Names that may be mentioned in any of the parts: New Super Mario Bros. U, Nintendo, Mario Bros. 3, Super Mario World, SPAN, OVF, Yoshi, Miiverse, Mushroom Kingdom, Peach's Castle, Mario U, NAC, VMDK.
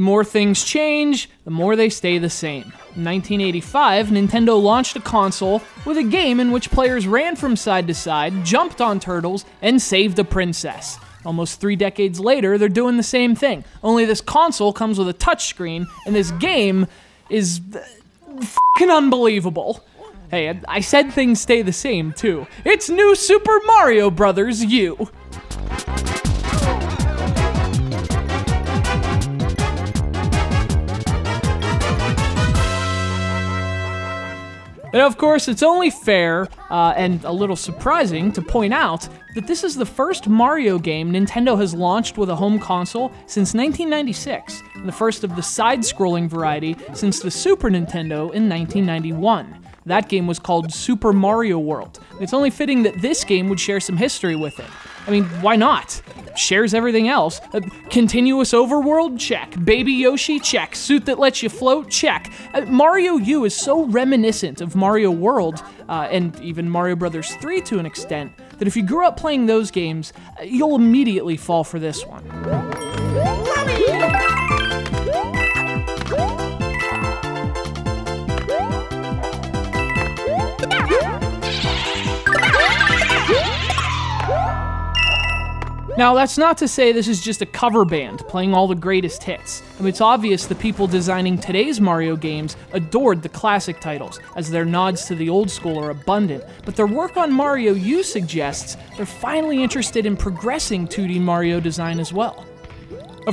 The more things change, the more they stay the same. In 1985, Nintendo launched a console with a game in which players ran from side to side, jumped on turtles, and saved a princess. Almost 3 decades later, they're doing the same thing, only this console comes with a touchscreen, and this game is f***ing unbelievable. Hey, I said things stay the same, too. It's New Super Mario Bros. U! And of course, it's only fair, and a little surprising, to point out that this is the first Mario game Nintendo has launched with a home console since 1996, and the first of the side-scrolling variety since the Super Nintendo in 1991. That game was called Super Mario World. It's only fitting that this game would share some history with it. I mean, why not? Shares everything else. Continuous overworld? Check. Baby Yoshi? Check. Suit that lets you float? Check. Mario U is so reminiscent of Mario World, and even Mario Bros. 3 to an extent, that if you grew up playing those games, you'll immediately fall for this one. Now, that's not to say this is just a cover band playing all the greatest hits. I mean, it's obvious the people designing today's Mario games adored the classic titles, as their nods to the old school are abundant, but their work on Mario U suggests they're finally interested in progressing 2D Mario design as well.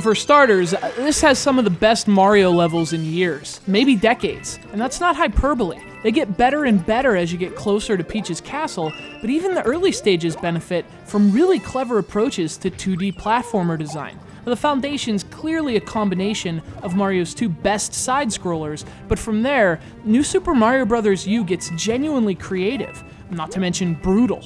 For starters, this has some of the best Mario levels in years, maybe decades, and that's not hyperbole. They get better and better as you get closer to Peach's Castle, but even the early stages benefit from really clever approaches to 2D platformer design. Now, the foundation's clearly a combination of Mario's two best side-scrollers, but from there, New Super Mario Bros. U gets genuinely creative, not to mention brutal.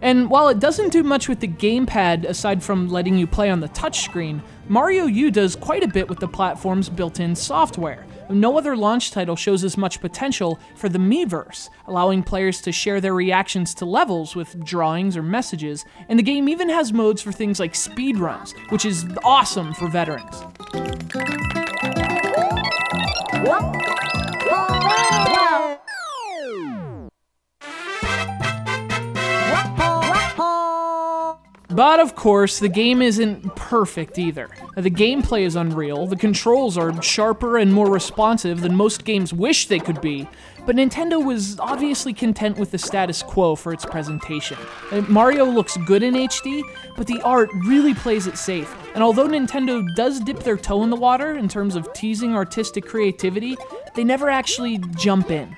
And while it doesn't do much with the gamepad aside from letting you play on the touchscreen, Mario U does quite a bit with the platform's built-in software. No other launch title shows as much potential for the Miiverse, allowing players to share their reactions to levels with drawings or messages, and the game even has modes for things like speedruns, which is awesome for veterans. But of course, the game isn't perfect either. The gameplay is unreal, the controls are sharper and more responsive than most games wish they could be, but Nintendo was obviously content with the status quo for its presentation. Mario looks good in HD, but the art really plays it safe, and although Nintendo does dip their toe in the water in terms of teasing artistic creativity, they never actually jump in.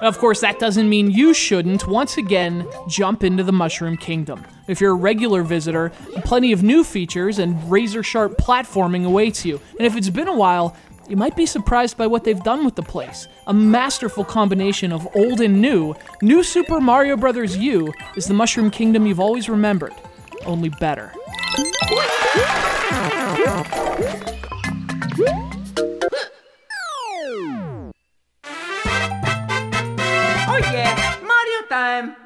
Of course, that doesn't mean you shouldn't, once again, jump into the Mushroom Kingdom. If you're a regular visitor, plenty of new features and razor-sharp platforming awaits you. And if it's been a while, you might be surprised by what they've done with the place. A masterful combination of old and new, New Super Mario Bros. U is the Mushroom Kingdom you've always remembered, only better. Oh yeah, Mario time!